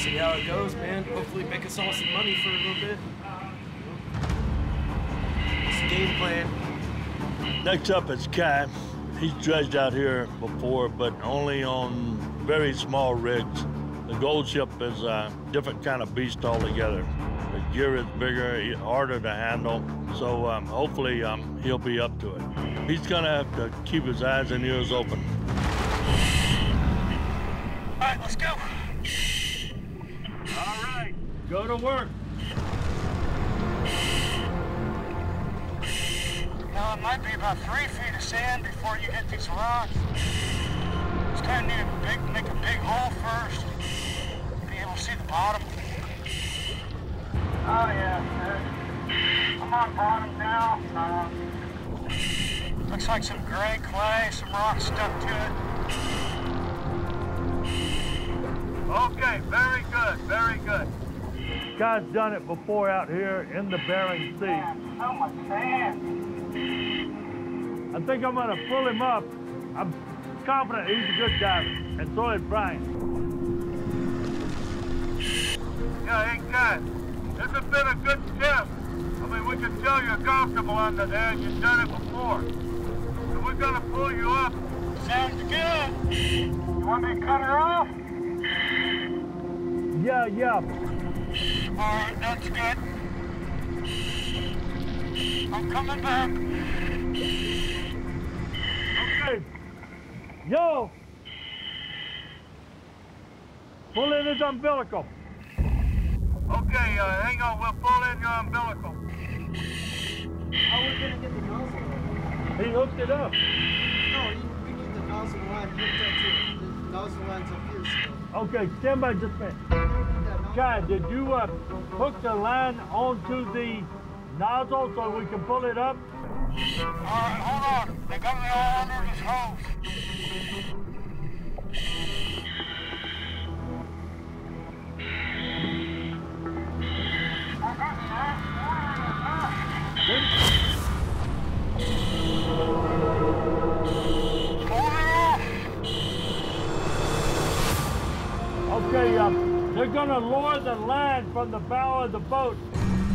See how it goes, man. Hopefully make us all some money for a little bit. It's a game plan. Next up is Kai. He's dredged out here before, but only on very small rigs. The gold ship is a different kind of beast altogether. The gear is bigger, harder to handle, so hopefully he'll be up to it. He's gonna have to keep his eyes and ears open. All right, let's go. All right, go to work. Now, it might be about 3 feet of sand before you hit these rocks. It's kind of need to make a big hole first, be able to see the bottom. Oh, yeah, I'm on bottom now. Looks like some gray clay, some rocks stuck to it. Okay, very good, very good. Guy's done it before out here in the Bering Sea. Man, so much sand. I think I'm gonna pull him up. I'm confident he's a good diver, and so is Brian. Yeah, hey guys, this has been a good test. I mean, we can tell you're comfortable under there, and you've done it before. So we're gonna pull you up. Sounds good. You want me to cut her off? Yeah, yeah. All right, that's good. I'm coming back. Okay. Yo! Pull in his umbilical. Okay, hang on. We'll pull in your umbilical. How are we going to get the nozzle? He hooked it up. No, we need the nozzle line hooked up to it. The nozzle line's up here still. Okay, stand by just a minute. Guy, did you hook the line onto the nozzle so we can pull it up? All right, hold on. They got me all under this hose. Okay, they're gonna lower the line from the bow of the boat.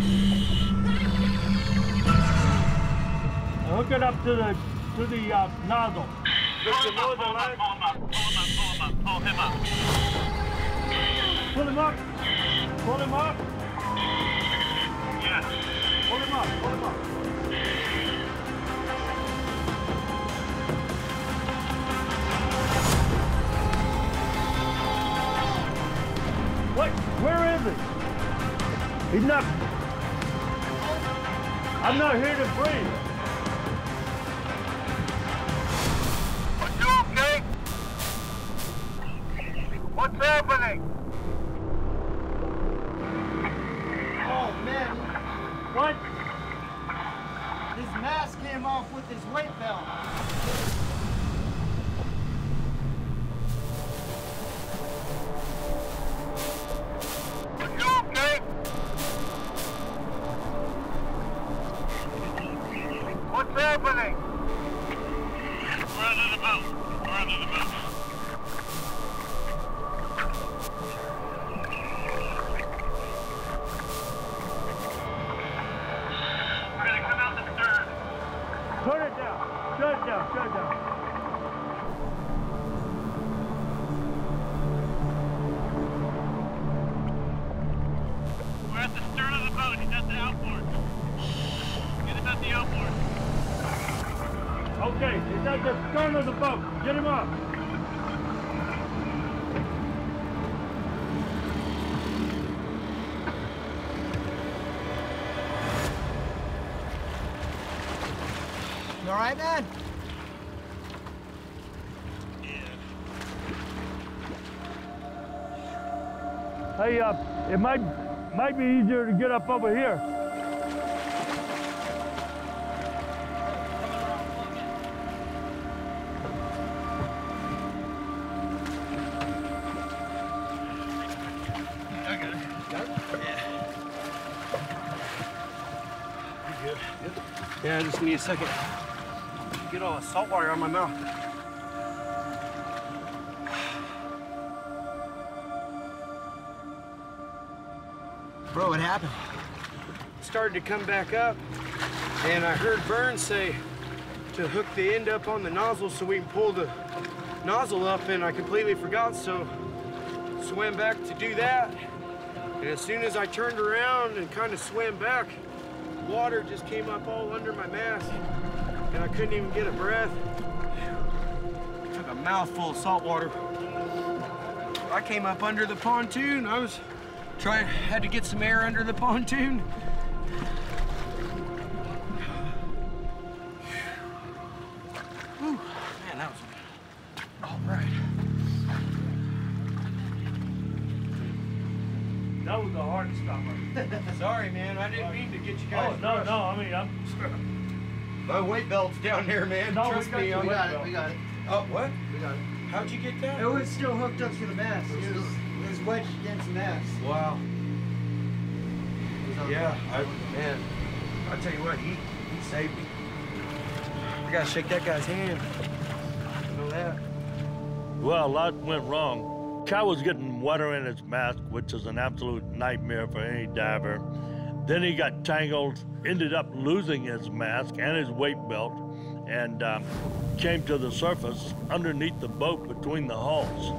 And hook it up to the nozzle. Pull him up, pull him up. Pull him up. Pull him up. Yeah. Pull him up. Pull him up. What? Where is it? He's not... I'm not here to breathe. Are you okay? What's happening? Oh, man. What? His mask came off with his weight belt. All right, man? Yeah. Hey, it might be easier to get up over here. Yeah. Yeah, I just need a second. Get all the salt water out of my mouth. Bro, what happened? Started to come back up, and I heard Vern say to hook the end up on the nozzle so we can pull the nozzle up, and I completely forgot, so swam back to do that. And as soon as I turned around and kind of swam back, water just came up all under my mask, and I couldn't even get a breath. I took a mouthful of salt water. I came up under the pontoon. I was trying, had to get some air under the pontoon. Whew. Man, that was all right. That was the hardest stopper. Sorry, man. I didn't mean to get you guys. Oh, no, crushed. No. I mean, I'm. My weight belt's down there, man. No, trust me. We got it. We got it. Oh, what? We got it. How'd you get that? It was still hooked up to the mast. It was wedged against the mast. Wow. Yeah, man. I tell you what, he saved me. I gotta shake that guy's hand. I know that. Well, a lot went wrong. Cow was getting water in his mask, which is an absolute nightmare for any diver. Then he got tangled, ended up losing his mask and his weight belt, and came to the surface underneath the boat between the hulls.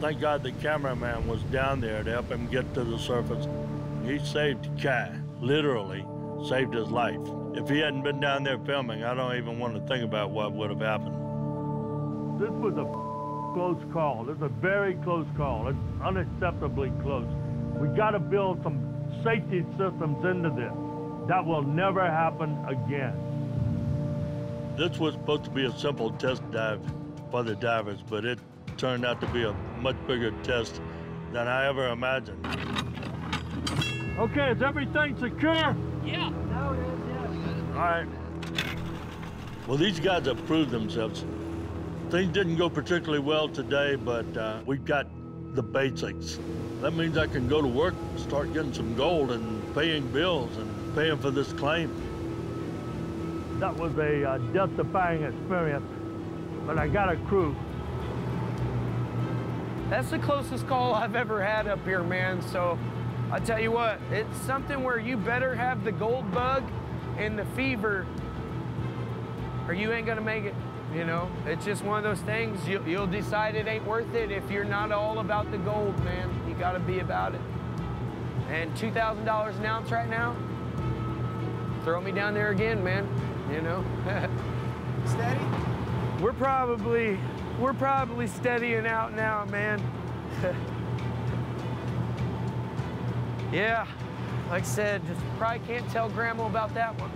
Thank God the cameraman was down there to help him get to the surface. He saved Kai, literally saved his life. If he hadn't been down there filming, I don't even want to think about what would have happened. This was a close call. It's a very close call. It's unacceptably close. We got to build some safety systems into this. That will never happen again. This was supposed to be a simple test dive for the divers, but it turned out to be a much bigger test than I ever imagined. Okay, is everything secure? Yeah. Now it is, yeah. All right. Well, these guys have proved themselves. Things didn't go particularly well today, but we've got the basics. That means I can go to work, start getting some gold and paying bills and paying for this claim. That was a death-defying experience, but I got a crew. That's the closest call I've ever had up here, man. So I tell you what, it's something where you better have the gold bug and the fever or you ain't gonna make it. You know, it's just one of those things, you'll decide it ain't worth it if you're not all about the gold, man. You gotta be about it. And $2,000 an ounce right now, throw me down there again, man, you know. Steady? We're probably steadying out now, man. Yeah, like I said, just probably can't tell Grandma about that one.